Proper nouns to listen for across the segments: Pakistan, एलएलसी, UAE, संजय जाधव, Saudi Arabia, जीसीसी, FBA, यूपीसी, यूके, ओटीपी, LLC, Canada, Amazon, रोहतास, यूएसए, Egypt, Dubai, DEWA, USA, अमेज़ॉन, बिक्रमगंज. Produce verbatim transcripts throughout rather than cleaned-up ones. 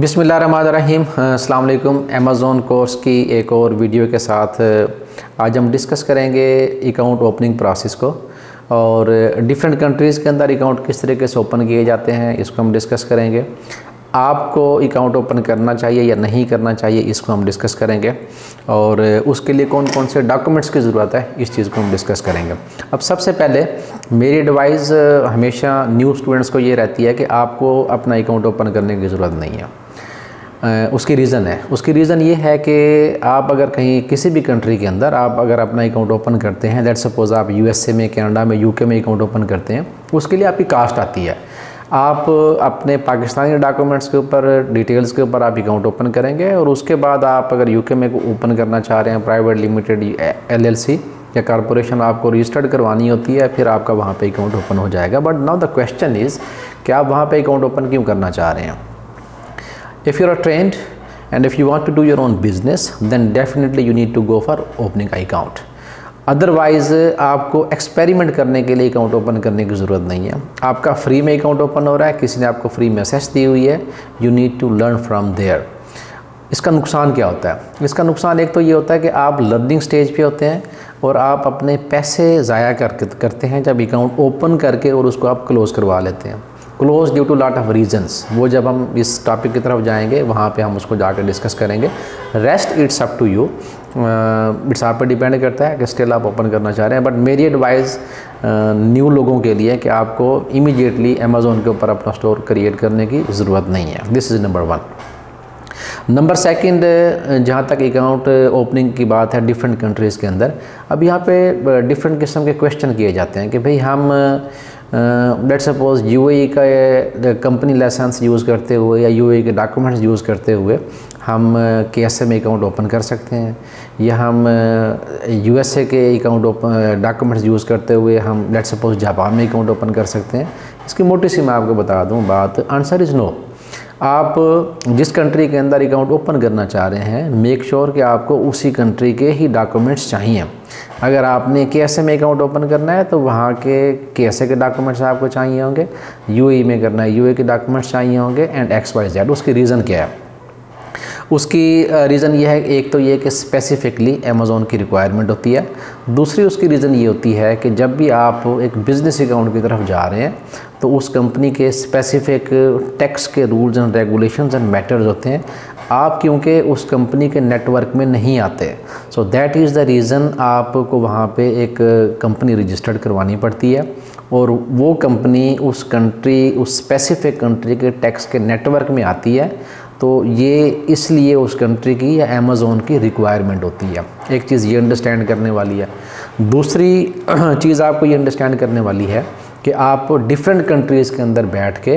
बिस्मिल्लाहिर्रहमानिर्रहीम। अस्सलाम वालेकुम। अमेज़ॉन कोर्स की एक और वीडियो के साथ आज हम डिस्कस करेंगे अकाउंट ओपनिंग प्रोसेस को, और डिफरेंट कंट्रीज़ के अंदर अकाउंट किस तरीके से ओपन किए जाते हैं इसको हम डिस्कस करेंगे। आपको अकाउंट ओपन करना चाहिए या नहीं करना चाहिए इसको हम डिस्कस करेंगे, और उसके लिए कौन कौन से डॉक्यूमेंट्स की ज़रूरत है इस चीज़ को हम डिस्कस करेंगे। अब सबसे पहले मेरी एडवाइस हमेशा न्यू स्टूडेंट्स को ये रहती है कि आपको अपना अकाउंट ओपन करने की ज़रूरत नहीं है। उसकी रीज़न है उसकी रीज़न ये है कि आप अगर कहीं किसी भी कंट्री के अंदर आप अगर अपना अकाउंट ओपन करते हैं, लेट्स सपोज़ आप यूएसए में, कनाडा में, यूके में अकाउंट ओपन करते हैं, उसके लिए आपकी कास्ट आती है। आप अपने पाकिस्तानी डॉक्यूमेंट्स के ऊपर, डिटेल्स के ऊपर आप अकाउंट ओपन करेंगे, और उसके बाद आप अगर यूके में ओपन करना चाह रहे हैं, प्राइवेट लिमिटेड, एलएलसी या कॉर्पोरेशन आपको रजिस्टर्ड करवानी होती है, फिर आपका वहाँ पर अकाउंट ओपन हो जाएगा। But now the question is कि आप वहाँ पर अकाउंट ओपन क्यों करना चाह रहे हैं। If you are trained and if you want to do your own business, then definitely you need to go for opening account. Otherwise आपको एक्सपेरिमेंट करने के लिए अकाउंट ओपन करने की ज़रूरत नहीं है। आपका फ्री में अकाउंट ओपन हो रहा है, किसी ने आपको फ्री मैसेज दी हुई है, you need to learn from there। इसका नुकसान क्या होता है? इसका नुकसान एक तो ये होता है कि आप लर्निंग स्टेज पे होते हैं और आप अपने पैसे ज़ाया करके करते हैं जब अकाउंट ओपन करके और उसको आप क्लोज़ करवा लेते हैं। Close due to lot of reasons, वो जब हम इस टॉपिक की तरफ जाएंगे वहाँ पे हम उसको जाकर डिस्कस करेंगे। Rest it's up to you, it's आप पे डिपेंड करता है कि स्टिल आप ओपन करना चाह रहे हैं। बट मेरी एडवाइस न्यू लोगों के लिए कि आपको इमीडिएटली अमेज़ॉन के ऊपर अपना स्टोर क्रिएट करने की ज़रूरत नहीं है। This is number one. Number second, जहाँ तक अकाउंट ओपनिंग की बात है डिफरेंट कंट्रीज़ के अंदर, अब यहाँ पे डिफरेंट किस्म के क्वेश्चन किए जाते हैं कि भाई हम लेट्स सपोज़ यूएई का कंपनी लाइसेंस यूज़ करते हुए या यूएई के डॉक्यूमेंट्स यूज़ करते हुए हम केएसए में अकाउंट ओपन कर सकते हैं, या हम यूएसए के अकाउंट डॉक्यूमेंट्स यूज़ करते हुए हम लेट्स सपोज़ जापान में अकाउंट ओपन कर सकते हैं। इसकी मोटी सी मैं आपको बता दूं बात, आंसर इज़ नो। आप जिस कंट्री के अंदर अकाउंट ओपन करना चाह रहे हैं, मेक श्योर कि आपको उसी कंट्री के ही डॉक्यूमेंट्स चाहिए। अगर आपने केएसए में अकाउंट ओपन करना है तो वहाँ के केएसए के डॉक्यूमेंट्स आपको चाहिए होंगे, यूएई में करना है यूएई के डॉक्यूमेंट्स चाहिए होंगे, एंड एक्स वाई जेड। उसकी रीज़न क्या है? उसकी रीज़न ये है, एक तो ये कि स्पेसिफ़िकली अमेज़ॉन की रिक्वायरमेंट होती है, दूसरी उसकी रीज़न ये होती है कि जब भी आप एक बिज़नेस अकाउंट की तरफ जा रहे हैं तो उस कंपनी के स्पेसिफ़िक टैक्स के rules and regulations and matters होते हैं, आप क्योंकि उस कंपनी के नेटवर्क में नहीं आते, so that is the reason आपको वहाँ पे एक कंपनी रजिस्टर्ड करवानी पड़ती है, और वो कंपनी उस कंट्री, उस स्पेसिफ़िक कंट्री के टैक्स के नेटवर्क में आती है। तो ये इसलिए उस कंट्री की या अमेज़ॉन की रिक्वायरमेंट होती है। एक चीज़ ये अंडरस्टैंड करने वाली है। दूसरी चीज़ आपको ये अंडरस्टैंड करने वाली है कि आप डिफरेंट कंट्रीज़ के अंदर बैठ के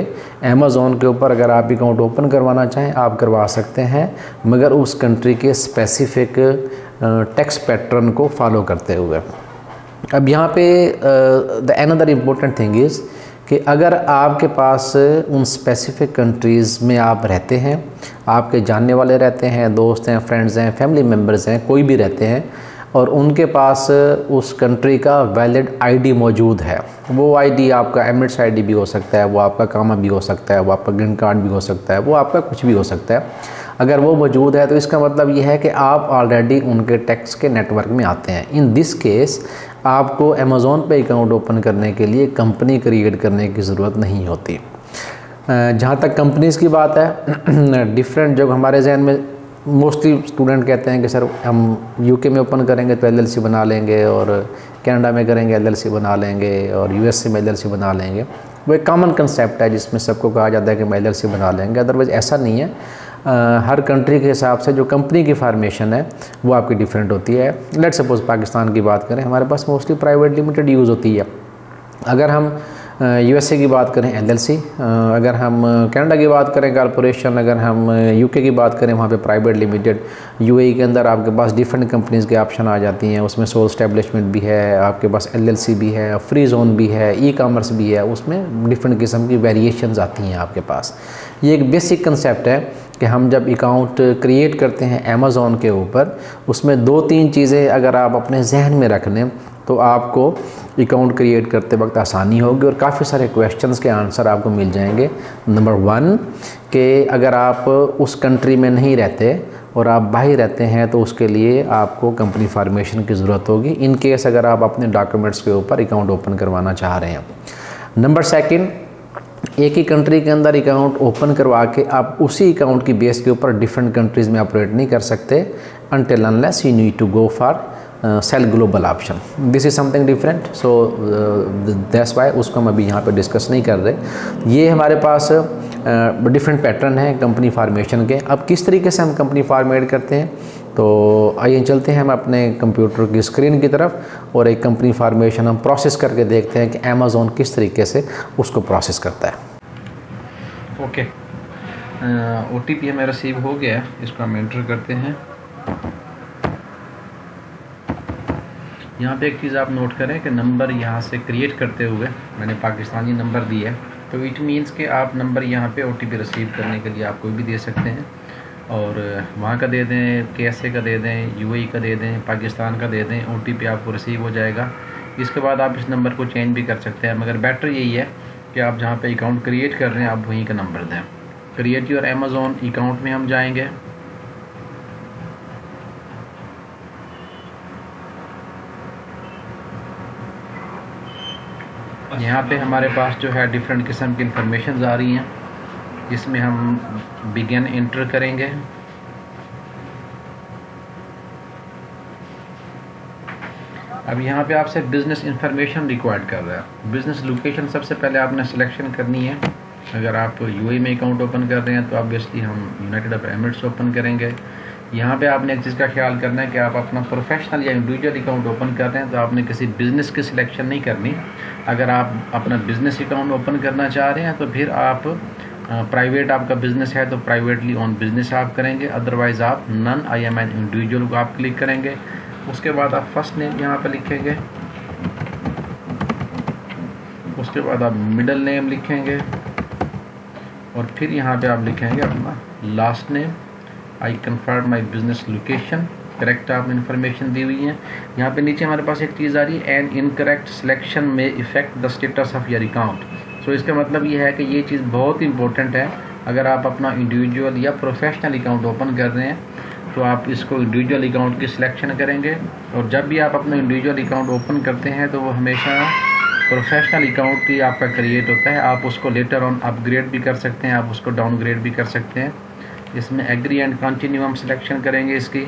अमेज़ॉन के ऊपर अगर आप अकाउंट ओपन करवाना चाहें आप करवा सकते हैं, मगर उस कंट्री के स्पेसिफिक टैक्स पैटर्न को फॉलो करते हुए। अब यहाँ पे the another important thing is कि अगर आपके पास उन स्पेसिफ़िक कंट्रीज़ में आप रहते हैं, आपके जानने वाले रहते हैं, दोस्त हैं, फ्रेंड्स हैं, फैमिली मेम्बर्स हैं, कोई भी रहते हैं, और उनके पास उस कंट्री का वैलिड आईडी मौजूद है, वो आईडी आपका एमिरेट्स आईडी भी हो सकता है, वो आपका कामा भी हो सकता है, वो आपका ग्रीन कार्ड भी हो सकता है, वो आपका कुछ भी हो सकता है। अगर वो मौजूद है तो इसका मतलब ये है कि आप ऑलरेडी उनके टैक्स के नेटवर्क में आते हैं। इन दिस केस आपको अमेज़ॉन पे अकाउंट ओपन करने के लिए कंपनी क्रिएट करने की ज़रूरत नहीं होती। जहाँ तक कंपनीज़ की बात है, डिफरेंट जो हमारे जहन में मोस्टली स्टूडेंट कहते हैं कि सर हम यूके में ओपन करेंगे तो एलएलसी बना लेंगे, और कनाडा में करेंगे एलएलसी बना लेंगे, और यूएसए में एलएलसी बना लेंगे। वो एक कॉमन कंसेप्ट है जिसमें सबको कहा जाता है कि हम एलएलसी बना लेंगे। अदरवाइज़ ऐसा नहीं है। आ, हर कंट्री के हिसाब से जो कंपनी की फार्मेशन है वो आपकी डिफरेंट होती है। लेट्स सपोज़ पाकिस्तान की बात करें, हमारे पास मोस्टली प्राइवेट लिमिटेड यूज़ होती है। अगर हम यूएसए की बात करें एलएलसी, अगर हम कनाडा की बात करें कॉर्पोरेशन, अगर हम यूके की बात करें वहाँ पे प्राइवेट लिमिटेड। यूएई के अंदर आपके पास डिफरेंट कंपनीज़ के ऑप्शन आ जाती हैं, उसमें सोल स्टैब्लिशमेंट भी है, आपके पास एलएलसी भी है, फ्री जोन भी है, ई कामर्स भी है, उसमें डिफरेंट किस्म की वेरिएशंस आती हैं आपके पास। ये एक बेसिक कंसेप्ट है कि हम जब अकाउंट क्रिएट करते हैं अमेज़ॉन के ऊपर, उसमें दो तीन चीज़ें अगर आप अपने जहन में रख लें तो आपको अकाउंट क्रिएट करते वक्त आसानी होगी और काफ़ी सारे क्वेश्चंस के आंसर आपको मिल जाएंगे। नंबर वन के अगर आप उस कंट्री में नहीं रहते और आप बाहर रहते हैं तो उसके लिए आपको कंपनी फॉर्मेशन की ज़रूरत होगी, इन केस अगर आप अपने डॉक्यूमेंट्स के ऊपर अकाउंट ओपन करवाना चाह रहे हैं। नंबर सेकेंड, एक ही कंट्री के अंदर अकाउंट ओपन करवा के आप उसी अकाउंट की बेस के ऊपर डिफरेंट कंट्रीज़ में ऑपरेट नहीं कर सकते until unless you need to go for sell global option. This is something different, so that's why उसको हम अभी यहाँ पे डिस्कस नहीं कर रहे। ये हमारे पास डिफरेंट uh, पैटर्न है कंपनी फार्मेशन के। अब किस तरीके से हम कंपनी फार्मेट करते हैं तो आइए चलते हैं हम अपने कंप्यूटर की स्क्रीन की तरफ और एक कंपनी फार्मेशन हम प्रोसेस करके देखते हैं कि अमेज़ॉन किस तरीके से उसको प्रोसेस करता है। ओके, ओ टी पी हमें रिसीव हो गया, इसको हम एंटर करते हैं। यहाँ पे एक चीज़ आप नोट करें कि नंबर यहाँ से क्रिएट करते हुए मैंने पाकिस्तानी नंबर दिया है, तो इट मीन्स कि आप नंबर यहाँ पे ओ टी पी रिसीव करने के लिए आप कोई भी दे सकते हैं, और वहाँ का दे दें, केएसए का दे दें, यूएई का दे दें, पाकिस्तान का दे दें, ओटीपी आपको रिसीव हो जाएगा। इसके बाद आप इस नंबर को चेंज भी कर सकते हैं, मगर बेटर यही है कि आप जहाँ पे अकाउंट क्रिएट कर रहे हैं आप वहीं का नंबर दें। क्रिएट योर अमेज़ॉन अकाउंट में हम जाएंगे। यहाँ पे हमारे पास जो है डिफरेंट किस्म की इंफॉर्मेशन आ रही हैं, जिसमें हम बिगिन एंटर करेंगे। अब यहाँ पे आपसे बिज़नेस इंफॉर्मेशन रिक्वायर्ड कर रहा है। बिज़नेस लोकेशन सबसे पहले आपने सिलेक्शन करनी है। अगर आप यूएई में अकाउंट ओपन कर रहे हैं तो ऑब्वियसली हम यूनाइटेड अरब एमिरेट्स ओपन करेंगे। यहाँ पे आपने एक चीज़ का ख्याल करना है कि आप अपना प्रोफेशनल या इंडिविजुअल अकाउंट ओपन कर रहे हैं तो आपने किसी बिज़नेस की सिलेक्शन नहीं करनी। अगर आप अपना बिज़नेस अकाउंट ओपन करना चाह रहे हैं तो फिर आप प्राइवेट, आपका बिज़नेस है तो प्राइवेटली ऑन बिज़नेस आप करेंगे, अदरवाइज़ आप none I am an individual को आप क्लिक करेंगे। उसके बाद आप फर्स्ट नेम यहाँ पर लिखेंगे, उसके बाद आप मिडल नेम लिखेंगे और फिर यहाँ पे आप लिखेंगे अपना last name. I confirm my business location, correct आपने इन्फॉर्मेशन दी हुई है। यहाँ पे नीचे हमारे पास एक चीज़ आ रही है एंड इनकरेक्ट सिलेक्शन में effect the status of your account. तो इसका मतलब ये है कि ये चीज़ बहुत इंपॉर्टेंट है। अगर आप अपना इंडिविजुअल या प्रोफेशनल अकाउंट ओपन कर रहे हैं तो आप इसको इंडिविजुअल अकाउंट की सिलेक्शन करेंगे, और जब भी आप अपना इंडिविजुअल अकाउंट ओपन करते हैं तो वो हमेशा प्रोफेशनल अकाउंट ही आपका क्रिएट होता है। आप उसको लेटर ऑन अपग्रेड भी कर सकते हैं, आप उसको डाउनग्रेड भी कर सकते हैं। इसमें एग्री एंड कंटिन्यू हम सिलेक्शन करेंगे इसकी।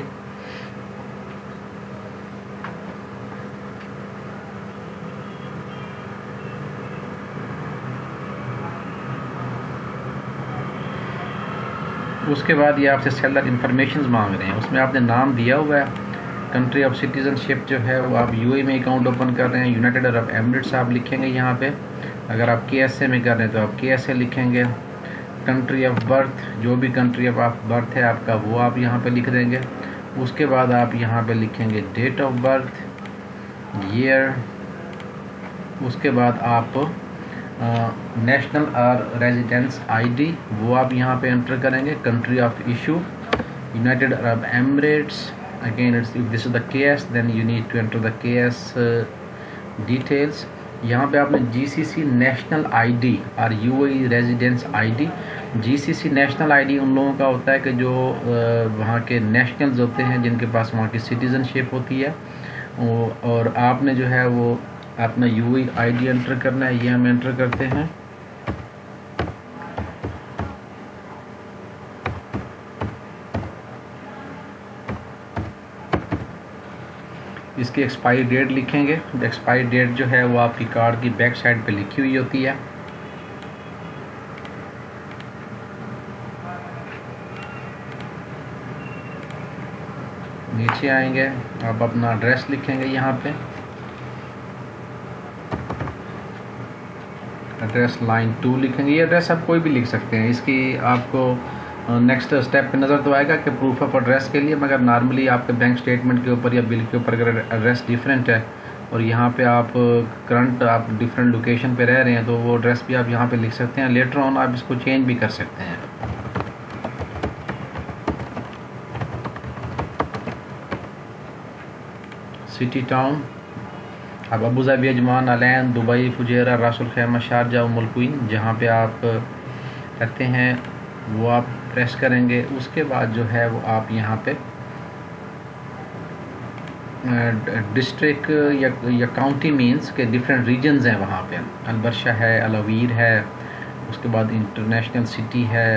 उसके बाद ये आपसे सेलर इंफॉर्मेशन मांग रहे हैं, उसमें आपने नाम दिया हुआ है, कंट्री ऑफ सिटीजनशिप जो है वो आप यूएई में अकाउंट ओपन कर रहे हैं, यूनाइटेड अरब एमिरेट्स आप लिखेंगे यहाँ पे। अगर आप केएसए में कर रहे हैं तो आप केएसए लिखेंगे। कंट्री ऑफ बर्थ, जो भी कंट्री ऑफ आप बर्थ है आपका वो आप यहाँ पे लिख देंगे। उसके बाद आप यहाँ पे लिखेंगे डेट ऑफ बर्थ, ईयर, उसके बाद आप नेशनल और रेजिडेंस आईडी वो आप यहाँ पे एंटर करेंगे। Country of issue United Arab Emirates, again it's if this is the case then you need to enter the case details. यहाँ पे आपने जीसीसी नेशनल आईडी और UAE residence ID. जीसीसी national ID उन लोगों का होता है कि जो uh, वहाँ के नेशनल्स होते हैं जिनके पास वहाँ की सिटीजनशिप होती है, और आपने जो है वो अपना यूएई आईडी एंटर करना है। ये हम एंटर करते हैं। इसकी एक्सपायरी डेट लिखेंगे। एक्सपायरी डेट जो है वो आपकी कार्ड की बैक साइड पे लिखी हुई होती है। नीचे आएंगे, आप अपना एड्रेस लिखेंगे यहाँ पे, एड्रेस लाइन टू लिखेंगे। ये एड्रेस आप कोई भी लिख सकते हैं, इसकी आपको नेक्स्ट स्टेप पे नज़र तो आएगा कि प्रूफ ऑफ एड्रेस के लिए, मगर नॉर्मली आपके बैंक स्टेटमेंट के ऊपर या बिल के ऊपर अगर एड्रेस डिफरेंट है और यहाँ पे आप करंट आप डिफरेंट लोकेशन पे रह रहे हैं तो वो एड्रेस भी आप यहाँ पे लिख सकते हैं। लेटर ऑन आप इसको चेंज भी कर सकते हैं। सिटी, टाउन, अब Abu Dhabi, Ajman, Al Ain, Dubai, Fujairah, Ras al Khaimah, Sharjah, Umm al Quwain, जहाँ पे आप करते हैं वो आप प्रेस करेंगे। उसके बाद जो है वो आप यहाँ पे डिस्ट्रिक्ट या या काउंटी मींस के डिफरेंट रीजन्स हैं, वहाँ पे अलबर्शा है, अलवीर है, उसके बाद इंटरनेशनल सिटी है,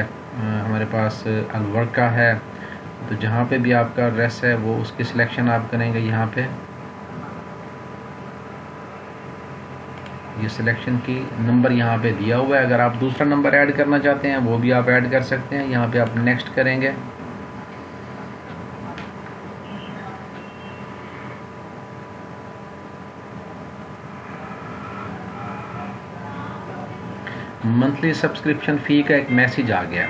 हमारे पास अलवर्का है। तो जहाँ पे भी आपका एड्रेस है वो उसकी सिलेक्शन आप करेंगे। यहाँ पे ये सिलेक्शन की नंबर यहाँ पे दिया हुआ है। अगर आप दूसरा नंबर ऐड करना चाहते हैं वो भी आप ऐड कर सकते हैं। यहाँ पे आप नेक्स्ट करेंगे। मंथली सब्सक्रिप्शन फ़ी का एक मैसेज आ गया।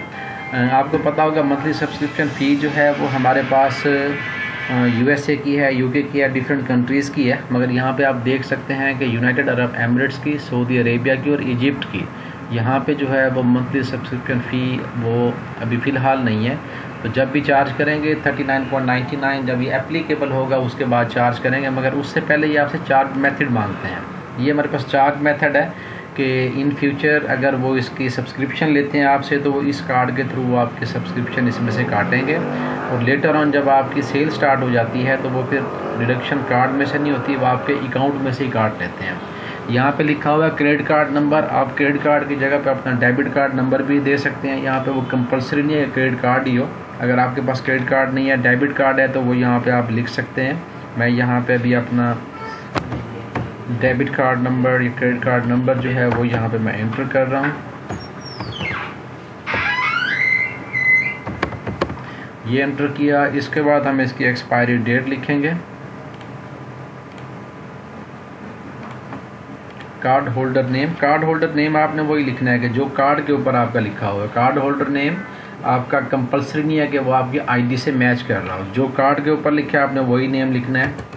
आपको पता होगा मंथली सब्सक्रिप्शन फ़ी जो है वो हमारे पास यूएसए की है, यूके की है, डिफरेंट कंट्रीज़ की है। मगर यहाँ पे आप देख सकते हैं कि यूनाइटेड अरब एमिरेट्स की, सऊदी अरेबिया की और इजिप्ट की यहाँ पे जो है वो मंथली सब्सक्रिप्शन फ़ी वो अभी फ़िलहाल नहीं है। तो जब भी चार्ज करेंगे thirty nine point ninety nine, जब ये एप्लीकेबल होगा उसके बाद चार्ज करेंगे। मगर उससे पहले ये आपसे चार्ज मेथड मांगते हैं। ये हमारे पास चार्ज मेथड है कि इन फ्यूचर अगर वो इसकी सब्सक्रिप्शन लेते हैं आपसे तो वो इस कार्ड के थ्रू वो आपके सब्सक्रिप्शन इसमें से काटेंगे। और लेटर ऑन जब आपकी सेल स्टार्ट हो जाती है तो वो फिर डिडक्शन कार्ड में से नहीं होती, वो आपके अकाउंट में से ही काट लेते हैं। यहाँ पे लिखा हुआ है क्रेडिट कार्ड नंबर। आप क्रेडिट कार्ड की जगह पे अपना डेबिट कार्ड नंबर भी दे सकते हैं। यहाँ पे वो कंपलसरी नहीं है क्रेडिट कार्ड ही हो। अगर आपके पास क्रेडिट कार्ड नहीं है, डेबिट कार्ड है, तो वो यहाँ पे आप लिख सकते हैं। मैं यहाँ पे अभी अपना डेबिट कार्ड नंबर या क्रेडिट कार्ड नंबर जो है वो यहाँ पे मैं एंटर कर रहा हूँ। ये एंटर किया, इसके बाद हम इसकी एक्सपायरी डेट लिखेंगे। Card holder name, card holder name आपने वही लिखना है कि जो कार्ड के ऊपर आपका लिखा हुआ है। कार्ड होल्डर नेम आपका कंपलसरी नहीं है कि वो आपकी आईडी से मैच कर रहा हो। जो कार्ड के ऊपर लिखा है आपने वही नेम लिखना है।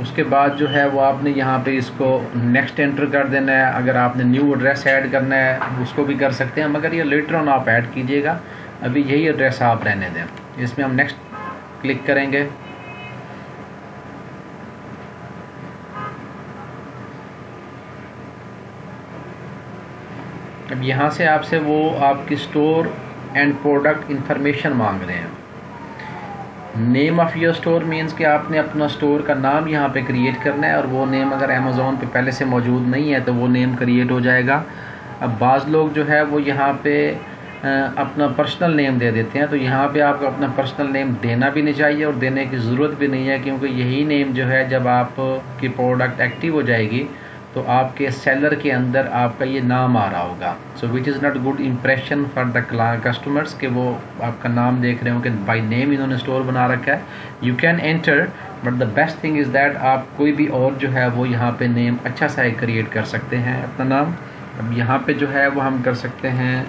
उसके बाद जो है वो आपने यहाँ पे इसको नेक्स्ट एंटर कर देना है। अगर आपने न्यू एड्रेस ऐड करना है उसको भी कर सकते हैं, मगर ये लेटर ऑन आप ऐड कीजिएगा। अभी यही एड्रेस आप रहने दें। इसमें हम नेक्स्ट क्लिक करेंगे। अब यहाँ से आपसे वो आपकी स्टोर एंड प्रोडक्ट इंफॉर्मेशन मांग रहे हैं। Name of your store means कि आपने अपना स्टोर का नाम यहाँ पे क्रिएट करना है। और वो नेम अगर अमेज़ोन पे पहले से मौजूद नहीं है तो वो नेम क्रिएट हो जाएगा। अब बाज़ लोग जो है वो यहाँ पे अपना पर्सनल नेम दे देते हैं, तो यहाँ पे आपको अपना पर्सनल नेम देना भी नहीं चाहिए और देने की ज़रूरत भी नहीं है, क्योंकि यही नेम जो है जब आपकी प्रोडक्ट एक्टिव हो जाएगी तो आपके सेलर के अंदर आपका ये नाम आ रहा होगा। So which is not good impression for the customers कि वो आपका नाम देख रहे हो कि बाई नेम इन्होंने स्टोर बना रखा है। You can enter but the best thing is that आप कोई भी और जो है वो यहाँ पे नेम अच्छा सा एक क्रिएट कर सकते हैं अपना नाम। अब यहाँ पे जो है वो हम कर सकते हैं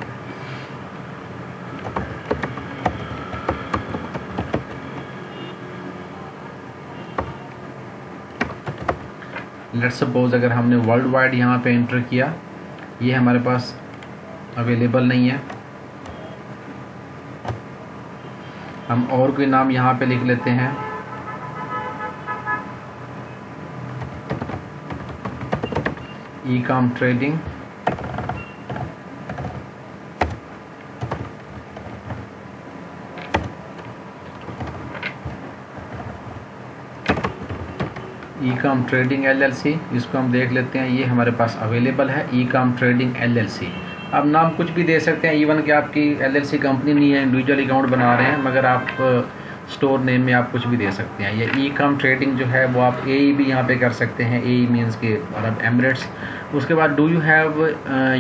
लेट्स सपोज अगर हमने वर्ल्ड वाइड यहाँ पे एंटर किया, ये हमारे पास अवेलेबल नहीं है। हम और कोई नाम यहाँ पे लिख लेते हैं। E com trading, e com trading L L C, इसको हम देख लेते हैं। ये हमारे पास अवेलेबल है, e com trading L L C. आप नाम कुछ भी दे सकते हैं, इवन कि आपकी एल एल सी कंपनी नहीं है, इंडिविजुअल अकाउंट बना रहे हैं, मगर आप स्टोर नेम में आप कुछ भी दे सकते हैं। ये ई कॉम ट्रेडिंग जो है वो आप ए ई भी यहाँ पे कर सकते हैं। ए ई मीन्स के अरब एमिरेट्स। उसके बाद do you have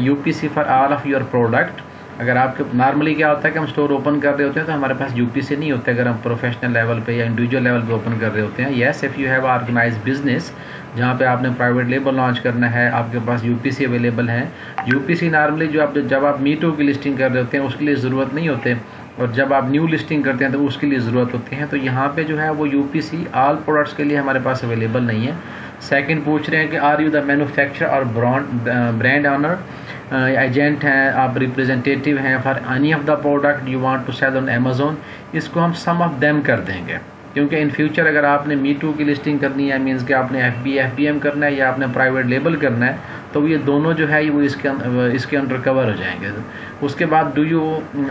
U P C for all of your product. अगर आपके नॉर्मली क्या होता है कि हम स्टोर ओपन कर रहे होते हैं तो हमारे पास यूपीसी नहीं होता, अगर हम प्रोफेशनल लेवल पे या इंडिविजुअल लेवल पे ओपन कर रहे होते हैं। Yes if you have organise business, जहाँ पे आपने प्राइवेट लेबल लॉन्च करना है, आपके पास यूपीसी अवेलेबल है। यूपीसी नॉर्मली जो आप जब आप मीटू की लिस्टिंग कर रहे होते हैं उसके लिए ज़रूरत नहीं होते, और जब आप न्यू लिस्टिंग करते हैं तो उसके लिए ज़रूरत होती है। तो यहाँ पे जो है वो यूपीसी ऑल प्रोडक्ट्स के लिए हमारे पास अवेलेबल नहीं है। सेकंड पूछ रहे हैं कि आर यू द मैन्युफैक्चरर और ब्रांड ऑनर, एजेंट हैं आप, रिप्रेजेंटेटिव हैं for any of the product you want to sell on अमेज़ॉन। इसको हम सम ऑफ देम कर देंगे। क्योंकि इन फ्यूचर अगर आपने मी टू की लिस्टिंग करनी है, मींस कि आपने F B F P M करना है या आपने प्राइवेट लेबल करना है, तो ये दोनों जो है वो इसके इसके अंडर कवर हो जाएंगे। उसके बाद do you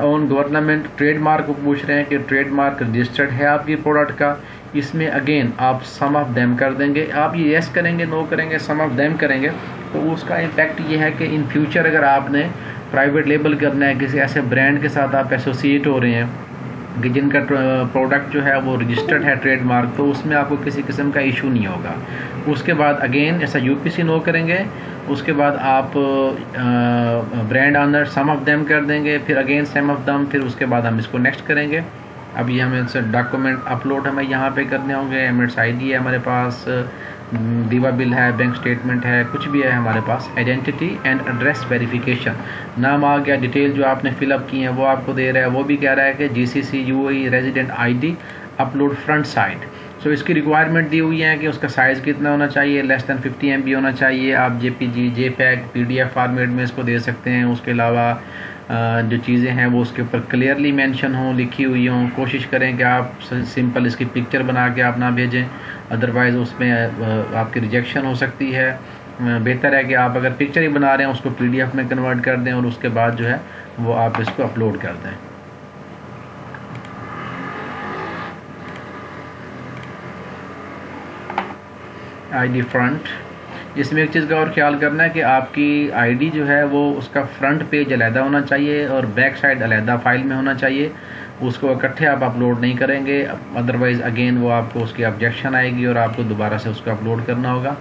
own government trademark को पूछ रहे हैं कि ट्रेडमार्क रजिस्टर्ड है आपकी प्रोडक्ट का, इसमें अगेन आप सम ऑफ देम कर देंगे। आप ये येस करेंगे, नो करेंगे, सम ऑफ देम करेंगे, तो उसका इम्पैक्ट ये है कि इन फ्यूचर अगर आपने प्राइवेट लेबल करना है, किसी ऐसे ब्रांड के साथ आप एसोसिएट हो रहे हैं कि जिनका प्रोडक्ट जो है वो रजिस्टर्ड है ट्रेडमार्क, तो उसमें आपको किसी किस्म का इशू नहीं होगा। उसके बाद अगेन ऐसा यूपीसी नो करेंगे, उसके बाद आप brand owner some of them कर देंगे, फिर अगेन सम ऑफ देम, फिर उसके बाद हम इसको नेक्स्ट करेंगे। अब ये हमें डॉक्यूमेंट अपलोड हमें यहाँ पे करने होंगे, एमिट्स आईडी है हमारे पास, डीवा बिल है, बैंक स्टेटमेंट है, कुछ भी है हमारे पास। आइडेंटिटी एंड एड्रेस वेरिफिकेशन, नाम आ गया, डिटेल जो आपने फिलअप की हैं वो आपको दे रहा है। वो भी कह रहा है कि जीसीसी UAE resident ID upload front side. So इसकी रिक्वायरमेंट दी हुई है कि उसका साइज़ कितना होना चाहिए, less than fifty M B होना चाहिए। आप जेपीजी, जेपैग, पीडीएफ फॉर्मेट में इसको दे सकते हैं। उसके अलावा जो चीज़ें हैं वो उसके ऊपर क्लियरली मेंशन हों, लिखी हुई हों। कोशिश करें कि आप सिंपल इसकी पिक्चर बना के आप ना भेजें, अदरवाइज़ उसमें आपकी रिजेक्शन हो सकती है। बेहतर है कि आप अगर पिक्चर ही बना रहे हैं उसको पीडीएफ में कन्वर्ट कर दें और उसके बाद जो है वो आप इसको अपलोड कर दें। आईडी फ्रंट, इसमें एक चीज़ का और ख्याल करना है कि आपकी आईडी जो है वो उसका फ्रंट पेज अलहदा होना चाहिए और बैक साइड अलहदा फाइल में होना चाहिए। उसको इकट्ठे आप अपलोड नहीं करेंगे, अदरवाइज़ अगेन वो आपको उसकी ऑब्जेक्शन आएगी और आपको दोबारा से उसको अपलोड करना होगा।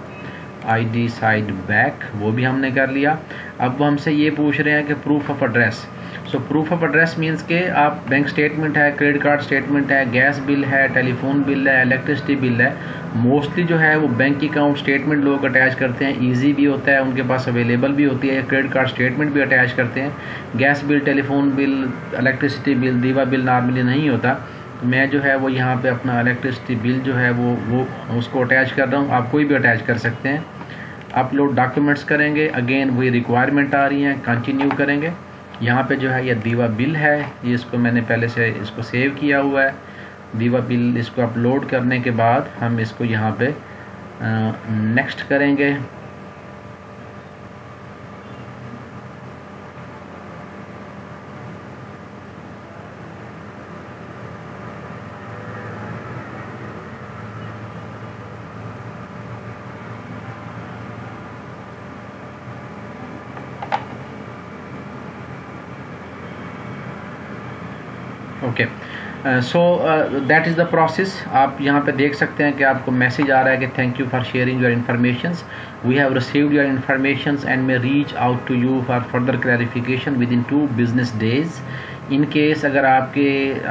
आईडी साइड बैक वो भी हमने कर लिया। अब वो हमसे ये पूछ रहे हैं कि proof of address. So proof of address means के आप बैंक स्टेटमेंट है, क्रेडिट कार्ड स्टेटमेंट है, गैस बिल है, टेलीफोन बिल है, इलेक्ट्रिसिटी बिल है। मोस्टली जो है वो बैंक अकाउंट स्टेटमेंट लोग अटैच करते हैं, इजी भी होता है, उनके पास अवेलेबल भी होती है। क्रेडिट कार्ड स्टेटमेंट भी अटैच करते हैं, gas bill, telephone bill, electricity bill, दीवा बिल नॉर्मली नहीं होता। मैं जो है वो यहाँ पे अपना इलेक्ट्रिसिटी बिल जो है वो वो उसको अटैच कर रहा हूँ, आप कोई भी अटैच कर सकते हैं। अपलोड डॉक्यूमेंट्स करेंगे, अगेन वही रिक्वायरमेंट आ रही है, कंटिन्यू करेंगे। यहाँ पे जो है ये दीवा बिल है, ये इसको मैंने पहले से इसको सेव किया हुआ है। दीवा बिल इसको अपलोड करने के बाद हम इसको यहाँ पे नेक्स्ट करेंगे। Okay, so that is the process. आप यहाँ पे देख सकते हैं कि आपको मैसेज आ रहा है कि thank you for sharing your informations, we have received your informations and may reach out to you for further clarification within two business days. In case अगर आपके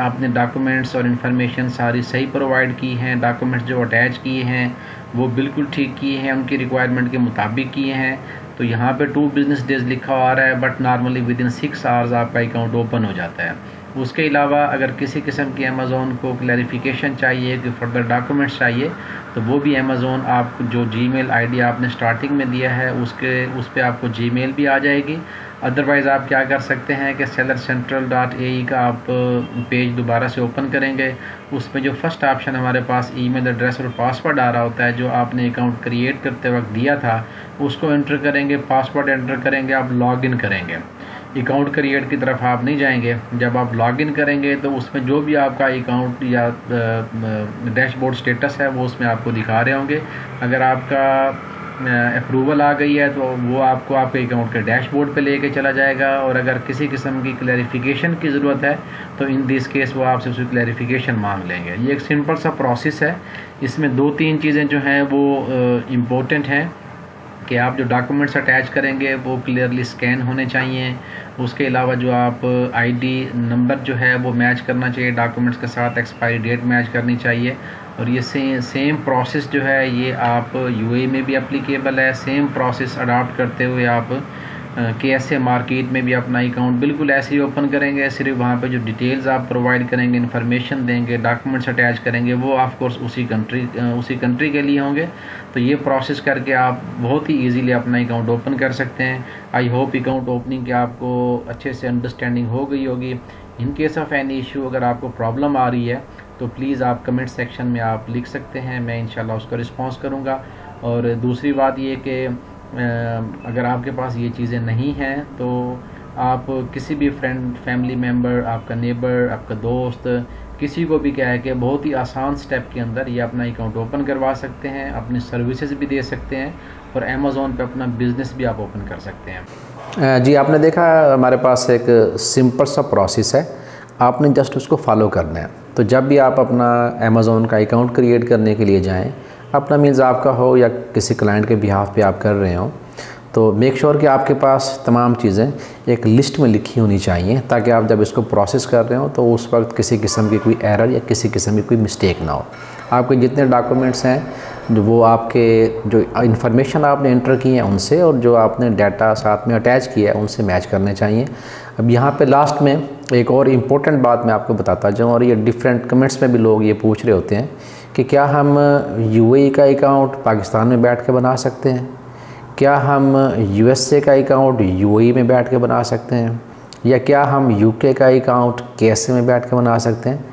आपने डॉक्यूमेंट्स और इन्फॉर्मेशन सारी सही प्रोवाइड की हैं, डॉक्यूमेंट्स जो attach किए हैं वो बिल्कुल ठीक किए हैं, उनकी रिक्वायरमेंट के मुताबिक किए हैं, तो यहाँ पे टू बिजनेस डेज लिखा आ रहा है, but normally within six hours आपका अकाउंट ओपन हो जाता है। उसके अलावा अगर किसी किस्म की अमेज़ोन को क्लैरिफिकेशन चाहिए कि फर्दर डॉक्यूमेंट्स चाहिए, तो वो भी अमेज़ोन आप जो जीमेल आईडी आपने स्टार्टिंग में दिया है उसके उस पर आपको जीमेल भी आ जाएगी। अदरवाइज़ आप क्या कर सकते हैं कि seller central dot A E का आप पेज दोबारा से ओपन करेंगे, उसमें जो फर्स्ट ऑप्शन हमारे पास ईमेल एड्रेस और पासवर्ड आ रहा होता है जो आपने अकाउंट क्रिएट करते वक्त दिया था, उसको एंटर करेंगे, पासवर्ड एंटर करेंगे, आप लॉग इन करेंगे। अकाउंट क्रिएट की तरफ आप नहीं जाएंगे, जब आप लॉगिन करेंगे तो उसमें जो भी आपका अकाउंट या डैशबोर्ड स्टेटस है वो उसमें आपको दिखा रहे होंगे। अगर आपका अप्रूवल आ गई है तो वो आपको आपके अकाउंट के डैशबोर्ड पे लेके चला जाएगा, और अगर किसी किस्म की क्लैरिफिकेशन की ज़रूरत है तो इन दिस केस वो आपसे उसकी क्लैरिफिकेशन मांग लेंगे। ये एक सिंपल सा प्रोसेस है। इसमें दो तीन चीज़ें जो हैं वो इम्पोर्टेंट हैं कि आप जो डॉक्यूमेंट्स अटैच करेंगे वो क्लियरली स्कैन होने चाहिए। उसके अलावा जो आप आईडी नंबर जो है वो मैच करना चाहिए डॉक्यूमेंट्स के साथ, एक्सपायरी डेट मैच करनी चाहिए। और ये से, सेम प्रोसेस जो है ये आप यूएई में भी एप्लीकेबल है। सेम प्रोसेस अडॉप्ट करते हुए आप केएसए मार्केट में भी अपना अकाउंट बिल्कुल ऐसे ही ओपन करेंगे। सिर्फ वहाँ पे जो डिटेल्स आप प्रोवाइड करेंगे, इन्फॉर्मेशन देंगे, डॉक्यूमेंट्स अटैच करेंगे, वो ऑफ कोर्स उसी कंट्री उसी कंट्री के लिए होंगे। तो ये प्रोसेस करके आप बहुत ही इजीली अपना अकाउंट ओपन कर सकते हैं। आई होप अकाउंट ओपनिंग की आपको अच्छे से अंडरस्टैंडिंग हो गई होगी। In case of any issue अगर आपको प्रॉब्लम आ रही है तो प्लीज़ आप कमेंट सेक्शन में आप लिख सकते हैं, मैं इंशाल्लाह उसका रिस्पांस करूँगा। और दूसरी बात ये कि अगर आपके पास ये चीज़ें नहीं हैं तो आप किसी भी फ्रेंड, फैमिली मेम्बर, आपका नेबर, आपका दोस्त, किसी को भी क्या है कि बहुत ही आसान स्टेप के अंदर ये अपना अकाउंट ओपन करवा सकते हैं, अपनी सर्विसेज भी दे सकते हैं और अमेज़ॉन पे अपना बिज़नेस भी आप ओपन कर सकते हैं। जी आपने देखा हमारे पास एक सिंपल सा प्रोसेस है, आपने जस्ट उसको फॉलो करना है। तो जब भी आप अपना अमेज़ॉन का अकाउंट क्रिएट करने के लिए जाएँ, अपना मीन्स आपका हो या किसी क्लाइंट के बिहाफ पे आप कर रहे हो, तो मेक श्योर कि आपके पास तमाम चीज़ें एक लिस्ट में लिखी होनी चाहिए ताकि आप जब इसको प्रोसेस कर रहे हो तो उस वक्त किसी किस्म की कोई एरर या किसी किस्म की कोई मिस्टेक ना हो। आपके जितने डॉक्यूमेंट्स हैं जो वो आपके जो इन्फॉर्मेशन आपने एंटर की है उनसे और जो आपने डाटा साथ में अटैच किया है उनसे मैच करने चाहिए। अब यहाँ पे लास्ट में एक और इम्पोर्टेंट बात मैं आपको बताता जाऊँ, और ये डिफरेंट कमेंट्स में भी लोग ये पूछ रहे होते हैं कि क्या हम यूएई का अकाउंट पाकिस्तान में बैठ के बना सकते हैं, क्या हम यूएसए का अकाउंट यूएई में बैठ के बना सकते हैं, या क्या हम यूके का अकाउंट केएसए में बैठ के बना सकते हैं।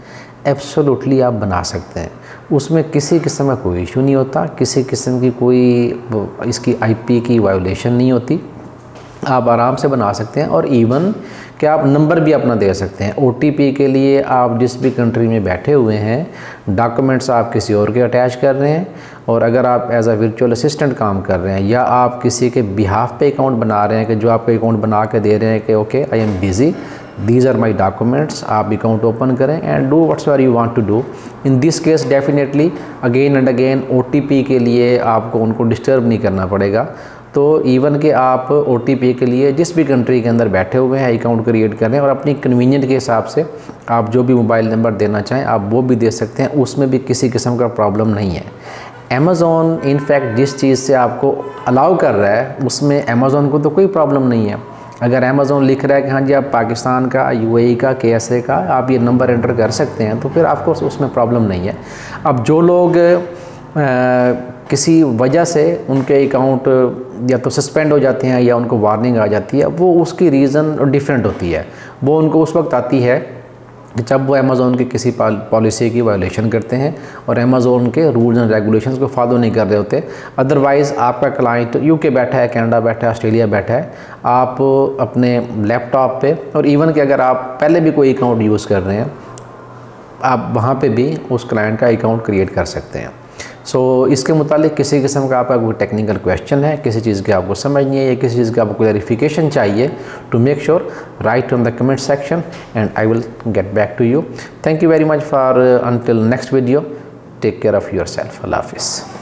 एब्सोल्युटली आप बना सकते हैं, उसमें किसी किस्म का कोई इशू नहीं होता, किसी किस्म की कोई इसकी आईपी की वायोलेशन नहीं होती, आप आराम से बना सकते हैं। और इवन कि आप नंबर भी अपना दे सकते हैं ओटीपी के लिए। आप जिस भी कंट्री में बैठे हुए हैं, डॉक्यूमेंट्स आप किसी और के अटैच कर रहे हैं, और अगर आप एज अ वर्चुअल असिस्टेंट काम कर रहे हैं या आप किसी के बिहाफ पे अकाउंट बना रहे हैं कि जो आपको अकाउंट बना के दे रहे हैं कि okay I am busy, these are my documents, आप अकाउंट ओपन करें and do what's ever you want to do. In this case definitely again and again ओटीपी के लिए आपको उनको डिस्टर्ब नहीं करना पड़ेगा। तो इवन कि आप ओटीपी के लिए जिस भी कंट्री के अंदर बैठे हुए हैं अकाउंट क्रिएट करें, और अपनी कन्वीनियंट के हिसाब से आप जो भी मोबाइल नंबर देना चाहें आप वो भी दे सकते हैं, उसमें भी किसी किस्म का प्रॉब्लम नहीं है। अमेज़ॉन इनफैक्ट जिस चीज़ से आपको अलाउ कर रहा है उसमें अमेज़ॉन को तो कोई प्रॉब्लम नहीं है। अगर अमेज़ॉन लिख रहा है कि हाँ जी आप पाकिस्तान का, यूएई का, केएसए का आप ये नंबर एंटर कर सकते हैं, तो फिर ऑफकोर्स उसमें प्रॉब्लम नहीं है। अब जो लोग आ, किसी वजह से उनके अकाउंट या तो सस्पेंड हो जाते हैं या उनको वार्निंग आ जाती है, वो उसकी रीज़न डिफरेंट होती है। वो उनको उस वक्त आती है जब वो अमेज़ॉन की किसी पॉलिसी की वायलेशन करते हैं और अमेज़ॉन के रूल्स एंड रेगुलेशंस को फॉलो नहीं कर रहे होते। अदरवाइज़ आपका क्लाइंट यूके बैठा है, कनाडा बैठा है, ऑस्ट्रेलिया बैठा है, आप अपने लैपटॉप पे, और इवन कि अगर आप पहले भी कोई अकाउंट यूज़ कर रहे हैं आप वहाँ पर भी उस क्लाइंट का अकाउंट क्रिएट कर सकते हैं। सो so, इसके मुतालिक किसी किस्म का आपका कोई टेक्निकल क्वेश्चन है, किसी चीज़ की आपको समझ नहीं है या किसी चीज़ का आपको क्लैरिफिकेशन चाहिए, to make sure write on the comment section and I will get back to you. Thank you very much for, until next video, take care of yourself. अल्लाह हाफिज़।